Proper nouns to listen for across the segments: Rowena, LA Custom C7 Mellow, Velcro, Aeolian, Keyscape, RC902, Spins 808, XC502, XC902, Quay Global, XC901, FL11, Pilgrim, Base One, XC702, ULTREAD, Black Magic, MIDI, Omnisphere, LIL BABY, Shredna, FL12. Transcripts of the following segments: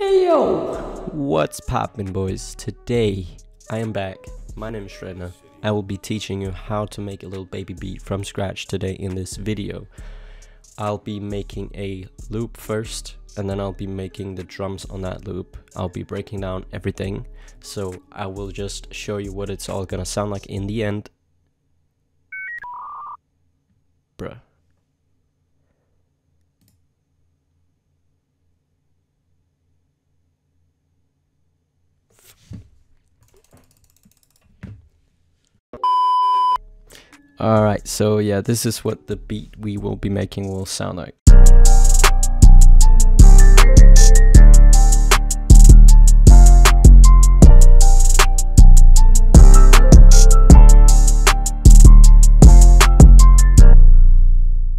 Hey yo! What's poppin', boys? Today I am back. My name is Shredna. I will be teaching you how to make a LIL BABY beat from scratch today in this video. I'll be making a loop first, and then I'll be making the drums on that loop. I'll be breaking down everything, so I will just show you what it's all gonna sound like in the end. Bruh. Alright, so yeah, this is what the beat we will be making will sound like.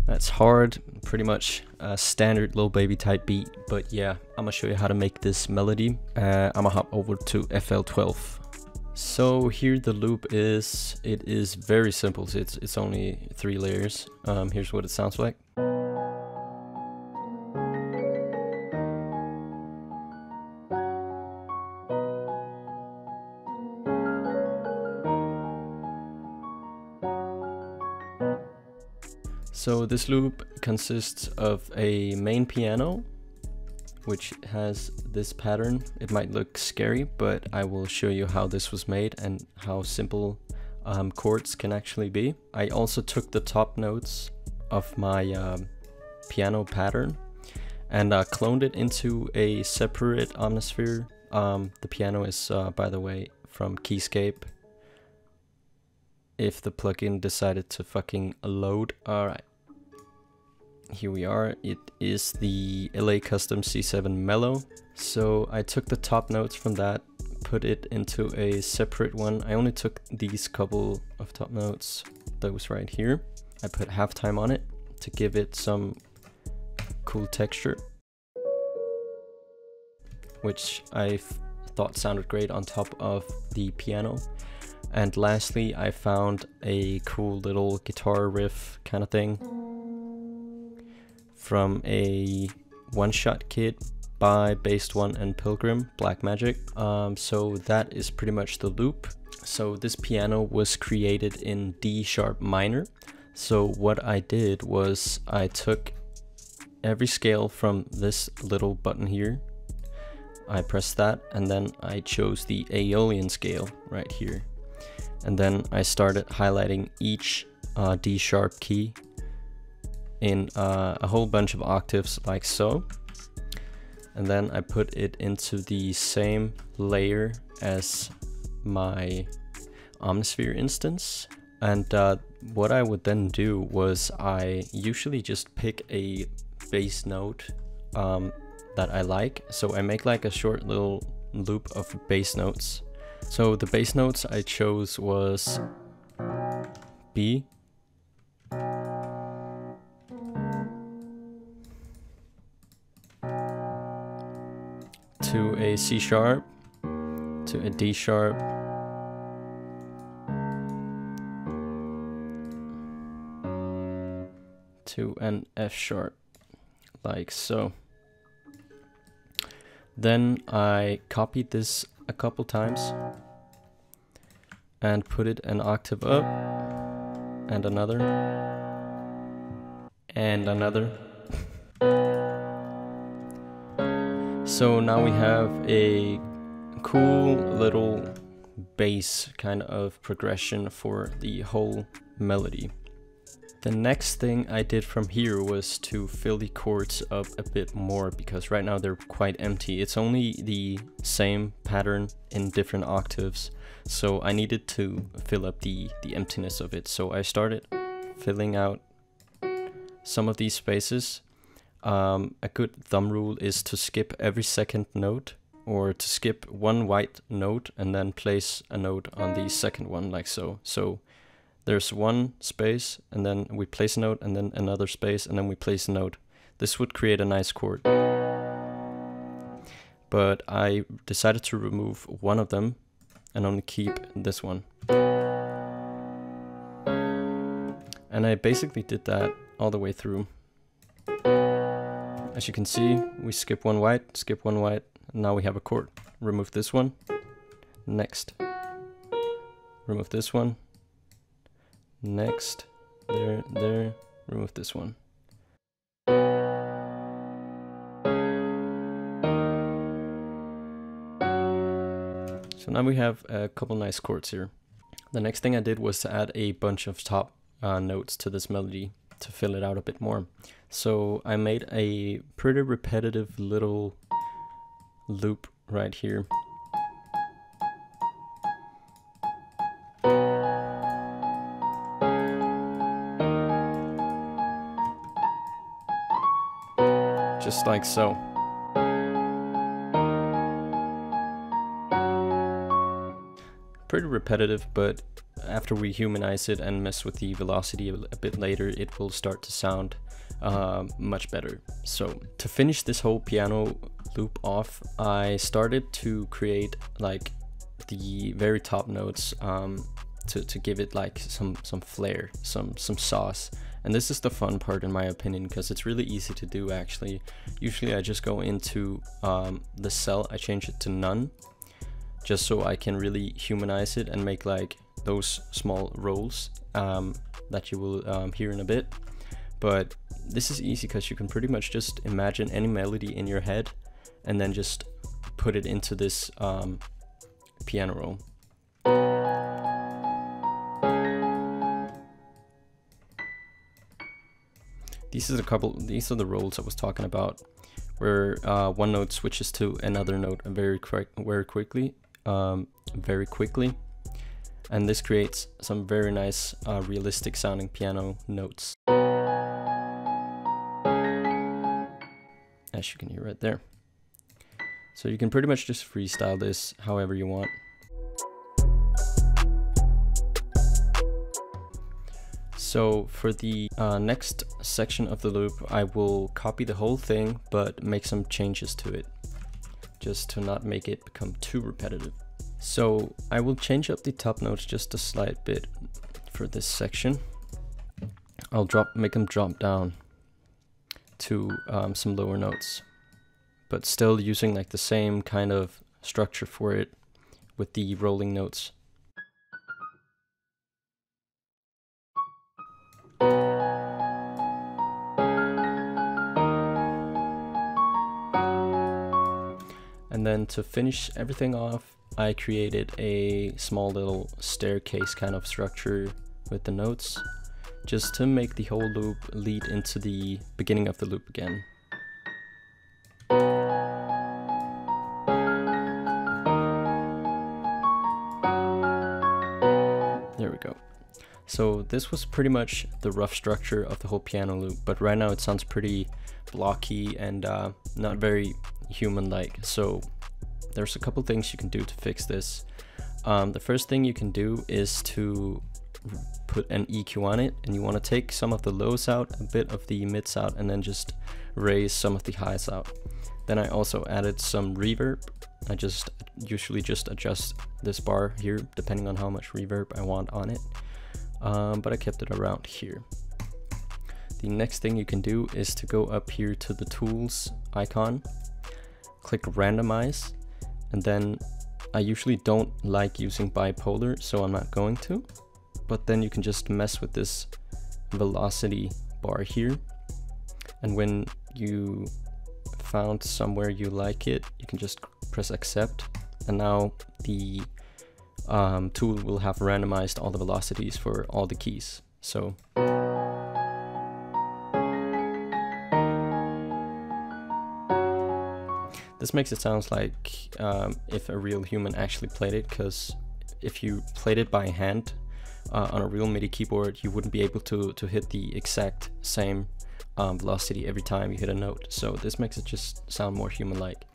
That's hard, pretty much a standard LIL BABY type beat, but yeah, I'm gonna show you how to make this melody. I'm gonna hop over to FL12. So here the loop is, it is very simple, so it's only 3 layers. Here's what it sounds like. So this loop consists of a main piano, which has this pattern. It might look scary, but I will show you how this was made and how simple chords can actually be. I also took the top notes of my piano pattern and cloned it into a separate Omnisphere. The piano is, by the way, from Keyscape, if the plugin decided to fucking load. Alright. Here we are. It is the LA Custom C7 Mellow. So I took the top notes from that, put it into a separate one. I only took these couple of top notes, those right here. I put halftime on it to give it some cool texture, which I thought sounded great on top of the piano. And lastly, I found a cool little guitar riff kind of thing from a one-shot kit by Base One and Pilgrim, Black Magic. So that is pretty much the loop. So this piano was created in D sharp minor. So what I did was I took every scale from this little button here. I pressed that, and then I chose the Aeolian scale right here. And then I started highlighting each D sharp key in a whole bunch of octaves, like so, and then I put it into the same layer as my Omnisphere instance. And what I would then do was I usually just pick a bass note that I like, so I make like a short little loop of bass notes. So the bass notes I chose was B, to a C sharp, to a D sharp, to an F sharp, like so. Then I copied this a couple times and put it an octave up, and another, and another. So now we have a cool little bass kind of progression for the whole melody. The next thing I did from here was to fill the chords up a bit more, because right now they're quite empty. It's only the same pattern in different octaves, so I needed to fill up the emptiness of it. So I started filling out some of these spaces. A good thumb rule is to skip every second note, or to skip one white note and then place a note on the second one, like so. So there's one space, and then we place a note, and then another space, and then we place a note. This would create a nice chord. But I decided to remove one of them and only keep this one. And I basically did that all the way through. As you can see, we skip one white, and now we have a chord. Remove this one, next. Remove this one, next. There, remove this one. So now we have a couple nice chords here. The next thing I did was to add a bunch of top notes to this melody to fill it out a bit more. So I made a pretty repetitive little loop right here. Just like so. Pretty repetitive, but after we humanize it and mess with the velocity a bit later, it will start to sound much better. So to finish this whole piano loop off, I started to create like the very top notes to give it like some flair, some sauce. And this is the fun part in my opinion, because it's really easy to do actually. Usually I just go into the cell, I change it to none, just so I can really humanize it and make like those small rolls that you will hear in a bit. But this is easy because you can pretty much just imagine any melody in your head and then just put it into this piano roll. These are the rolls I was talking about, where one note switches to another note very quickly, and this creates some very nice realistic sounding piano notes, as you can hear right there. So you can pretty much just freestyle this however you want. So for the next section of the loop, I will copy the whole thing, but make some changes to it, just to not make it become too repetitive. So I will change up the top notes just a slight bit for this section. I'll make them drop down to some lower notes, but still using like the same kind of structure for it with the rolling notes. And then to finish everything off, I created a small little staircase kind of structure with the notes, just to make the whole loop lead into the beginning of the loop again. There we go. So this was pretty much the rough structure of the whole piano loop, but right now it sounds pretty blocky and not very human-like. So there's a couple things you can do to fix this. The first thing you can do is to put an EQ on it, and you want to take some of the lows out, a bit of the mids out, and then just raise some of the highs out. Then I also added some reverb. I just usually just adjust this bar here depending on how much reverb I want on it, but I kept it around here. The next thing you can do is to go up here to the tools icon, click randomize, and then I usually don't like using bipolar, so I'm not going to, but then you can just mess with this velocity bar here, and when you found somewhere you like it, you can just press accept, and now the tool will have randomized all the velocities for all the keys. So this makes it sound like if a real human actually played it, because if you played it by hand on a real MIDI keyboard, you wouldn't be able to hit the exact same velocity every time you hit a note. So this makes it just sound more human-like.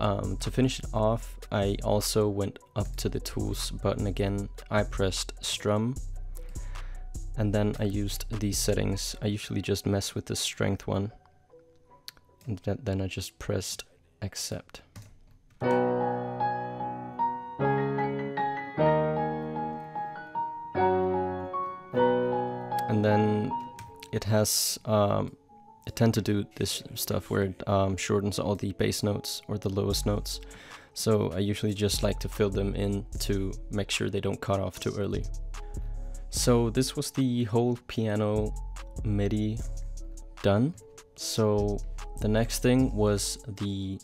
To finish it off, I also went up to the tools button again. I pressed strum, and then I used these settings. I usually just mess with the strength one, and then I just pressed accept. And then it has I tend to do this stuff where it shortens all the bass notes or the lowest notes. So I usually just like to fill them in to make sure they don't cut off too early. So this was the whole piano MIDI done. So the next thing was the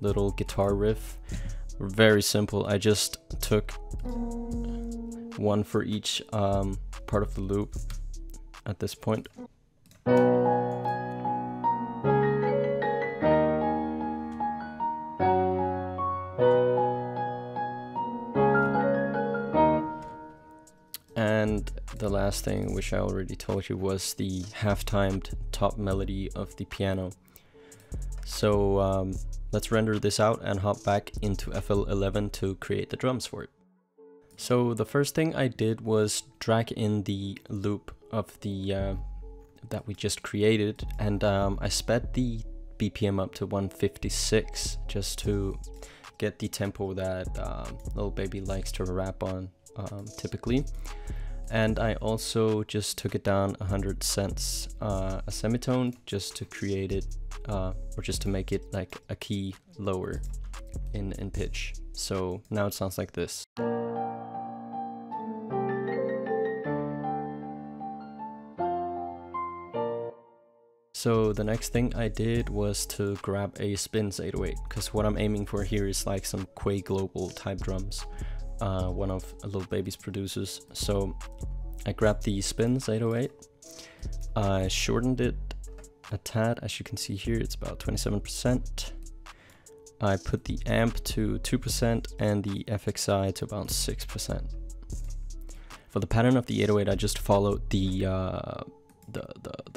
little guitar riff. Very simple. I just took one for each part of the loop at this point. And the last thing, which I already told you, was the half-timed top melody of the piano. So let's render this out and hop back into FL11 to create the drums for it. So the first thing I did was drag in the loop of the that we just created, and I sped the BPM up to 156 just to get the tempo that LIL Baby likes to rap on. Typically. And I also just took it down 100 cents a semitone just to create it or just to make it like a key lower in pitch. So now it sounds like this. So the next thing I did was to grab a Spins 808, because what I'm aiming for here is like some Quay Global type drums. One of Lil Baby's producers. So I grabbed the Spins 808, I shortened it a tad, as you can see here, it's about 27%. I put the amp to 2% and the FXI to about 6%. For the pattern of the 808, I just followed the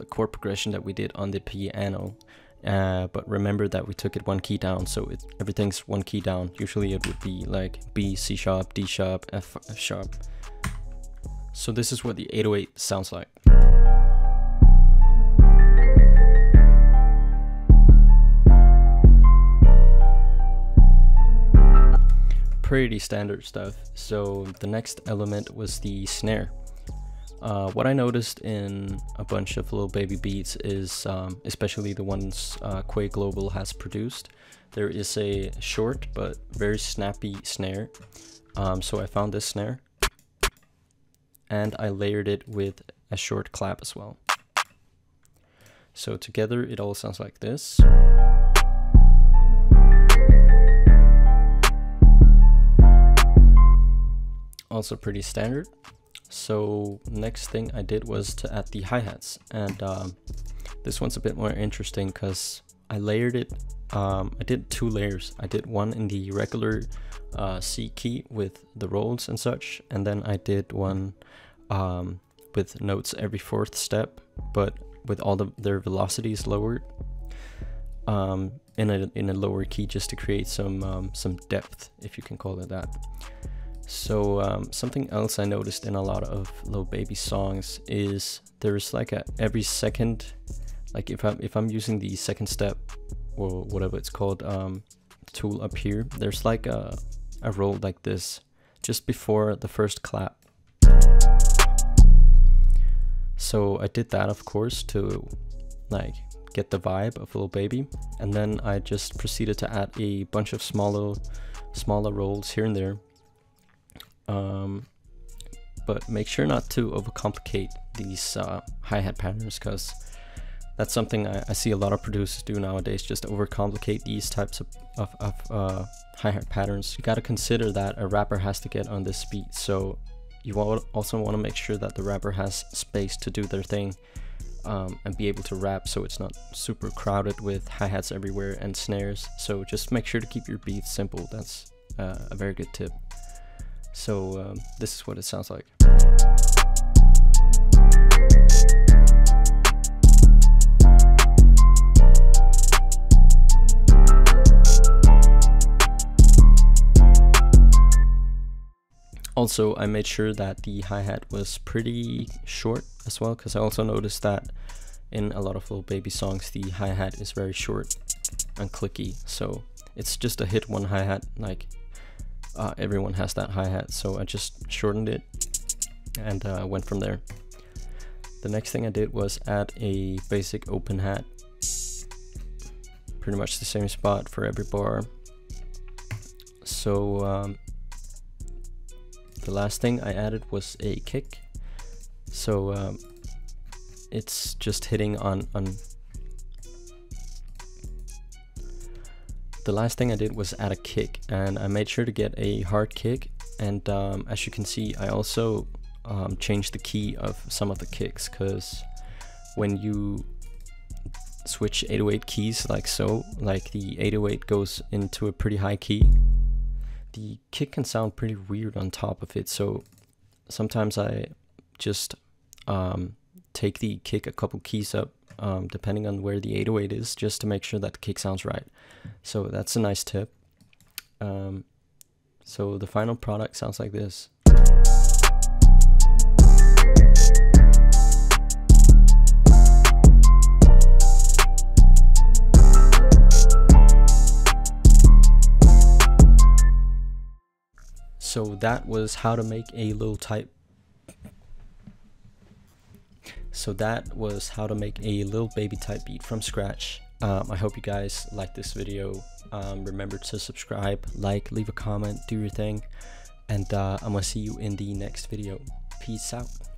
chord progression that we did on the piano. But remember that we took it one key down, so everything's one key down. Usually it would be like B, C sharp, D sharp, F sharp. So this is what the 808 sounds like. Pretty standard stuff. So the next element was the snare. What I noticed in a bunch of Lil Baby beats is, especially the ones Quay Global has produced, there is a short but very snappy snare. So I found this snare and I layered it with a short clap as well. So together it all sounds like this. Also pretty standard. So next thing I did was to add the hi-hats, and this one's a bit more interesting because I layered it. I did two layers. I did one in the regular C key with the rolls and such, and then I did one with notes every fourth step, but with all their velocities lowered in a lower key, just to create some depth, if you can call it that. So something else I noticed in a lot of Lil Baby songs is there's like a every second, like if I'm using the second step or whatever it's called tool up here, there's like a roll like this just before the first clap. So I did that, of course, to like get the vibe of Lil Baby, and then I just proceeded to add a bunch of smaller rolls here and there. But make sure not to overcomplicate these hi-hat patterns, because that's something I see a lot of producers do nowadays, just overcomplicate these types of hi-hat patterns. You got to consider that a rapper has to get on this beat, so you also want to make sure that the rapper has space to do their thing and be able to rap, so it's not super crowded with hi-hats everywhere and snares. So just make sure to keep your beats simple. That's a very good tip. So this is what it sounds like. Also, I made sure that the hi-hat was pretty short as well, because I also noticed that in a lot of Lil Baby songs, the hi-hat is very short and clicky. So it's just a hit one hi-hat, like everyone has that hi-hat, so I just shortened it and went from there. The next thing I did was add a basic open hat. Pretty much the same spot for every bar. So the last thing I added was a kick. So it's just hitting on. The last thing I did was add a kick, and I made sure to get a hard kick. And as you can see, I also changed the key of some of the kicks, because when you switch 808 keys like so, like the 808 goes into a pretty high key, the kick can sound pretty weird on top of it. So sometimes I just take the kick a couple keys up, depending on where the 808 is, just to make sure that the kick sounds right. So that's a nice tip. So the final product sounds like this. So that was how to make a LIL type. So that was how to make a LIL Baby type beat from scratch. I hope you guys liked this video. Remember to subscribe, like, leave a comment, do your thing, and I'm gonna see you in the next video. Peace out.